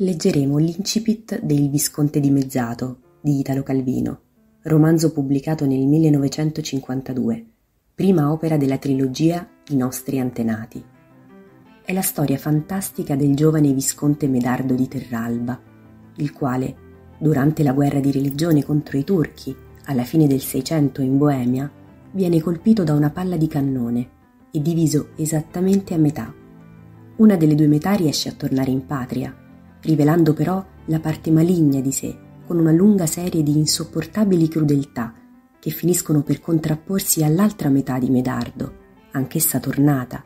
leggeremo l'incipit de Il Visconte dimezzato di Italo Calvino, romanzo pubblicato nel 1952, prima opera della trilogia I nostri antenati. È la storia fantastica del giovane visconte Medardo di Terralba, il quale, durante la guerra di religione contro i turchi, alla fine del Seicento in Boemia, viene colpito da una palla di cannone e diviso esattamente a metà. Una delle due metà riesce a tornare in patria, rivelando però la parte maligna di sé, con una lunga serie di insopportabili crudeltà che finiscono per contrapporsi all'altra metà di Medardo, anch'essa tornata,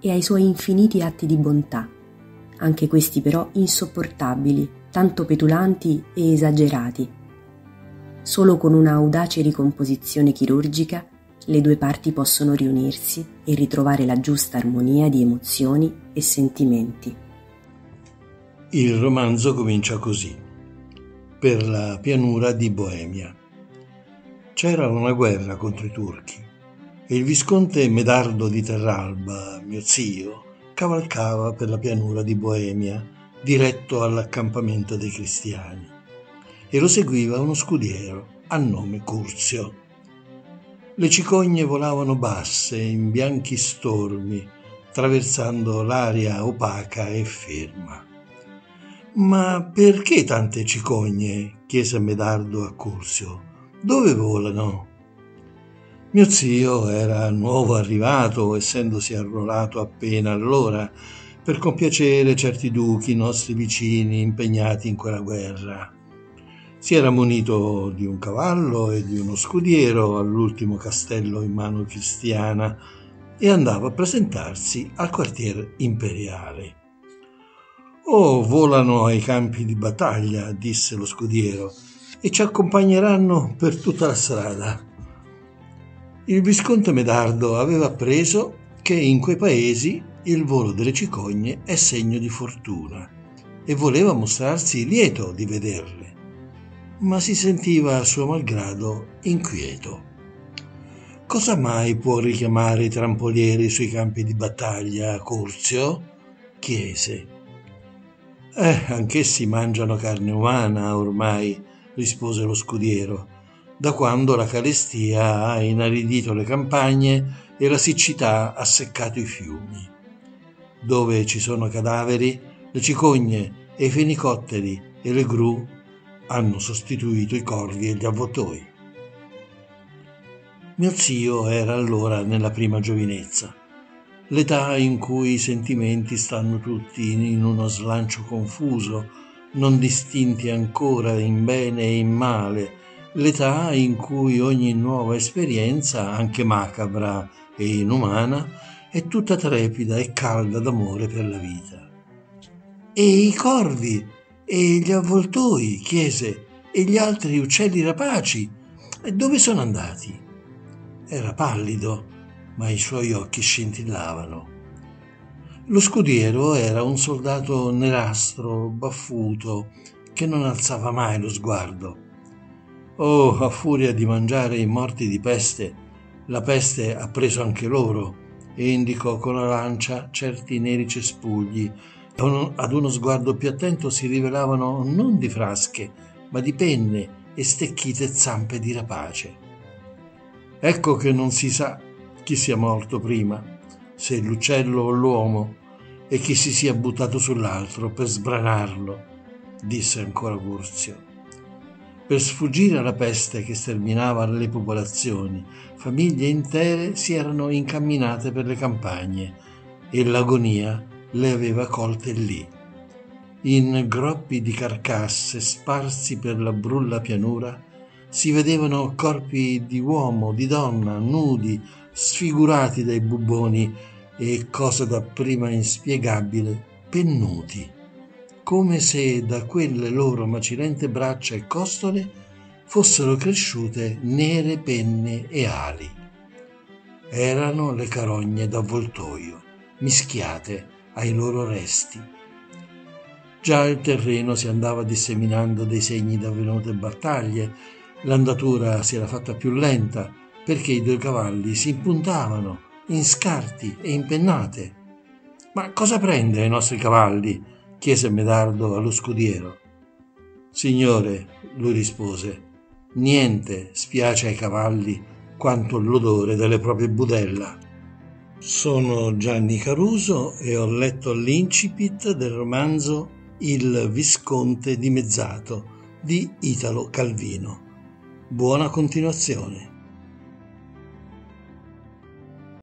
e ai suoi infiniti atti di bontà, anche questi però insopportabili, tanto petulanti e esagerati. Solo con una audace ricomposizione chirurgica le due parti possono riunirsi e ritrovare la giusta armonia di emozioni e sentimenti. Il romanzo comincia così. Per la pianura di Boemia. C'era una guerra contro i turchi e il visconte Medardo di Terralba, mio zio, cavalcava per la pianura di Boemia diretto all'accampamento dei cristiani e lo seguiva uno scudiero a nome Curzio. Le cicogne volavano basse in bianchi stormi, attraversando l'aria opaca e ferma. «Ma perché tante cicogne?» chiese Medardo a Curzio. «Dove volano?» Mio zio era nuovo arrivato, essendosi arruolato appena allora, per compiacere certi duchi nostri vicini impegnati in quella guerra. Si era munito di un cavallo e di uno scudiero all'ultimo castello in mano cristiana e andava a presentarsi al quartier imperiale. «Oh, volano ai campi di battaglia», disse lo scudiero, «e ci accompagneranno per tutta la strada». Il visconte Medardo aveva appreso che in quei paesi il volo delle cicogne è segno di fortuna e voleva mostrarsi lieto di vederle, ma si sentiva a suo malgrado inquieto. «Cosa mai può richiamare i trampolieri sui campi di battaglia, Curzio?» chiese. Anch'essi mangiano carne umana ormai», rispose lo scudiero, «da quando la carestia ha inaridito le campagne e la siccità ha seccato i fiumi. Dove ci sono cadaveri, le cicogne e i fenicotteri e le gru hanno sostituito i corvi e gli avvoltoi». Mio zio era allora nella prima giovinezza, l'età in cui i sentimenti stanno tutti in uno slancio confuso, non distinti ancora in bene e in male, l'età in cui ogni nuova esperienza, anche macabra e inumana, è tutta trepida e calda d'amore per la vita. «E i corvi? E gli avvoltoi?» chiese, «e gli altri uccelli rapaci? E dove sono andati?» Era pallido, ma i suoi occhi scintillavano. Lo scudiero era un soldato nerastro, baffuto, che non alzava mai lo sguardo. «Oh, a furia di mangiare i morti di peste, la peste ha preso anche loro», e indicò con la lancia certi neri cespugli, ad uno sguardo più attento si rivelavano non di frasche, ma di penne e stecchite zampe di rapace. «Ecco che non si sa chi sia morto prima, se l'uccello o l'uomo, e chi si sia buttato sull'altro per sbranarlo», disse ancora Curzio. Per sfuggire alla peste che sterminava le popolazioni, famiglie intere si erano incamminate per le campagne e l'agonia le aveva colte lì, in groppi di carcasse sparsi per la brulla pianura. Si vedevano corpi di uomo, di donna, nudi, sfigurati dai buboni e, cosa dapprima inspiegabile, pennuti, come se da quelle loro macilente braccia e costole fossero cresciute nere penne e ali. Erano le carogne d'avvoltoio, mischiate ai loro resti. Già il terreno si andava disseminando dei segni d'avvenute battaglie, l'andatura si era fatta più lenta perché i due cavalli si impuntavano in scarti e in pennate. «Ma cosa prende ai nostri cavalli?» chiese Medardo allo scudiero. Signore, lui rispose, niente spiace ai cavalli quanto l'odore delle proprie budella. Sono Gianni Caruso e ho letto l'incipit del romanzo Il Visconte dimezzato di Italo Calvino. Buona continuazione.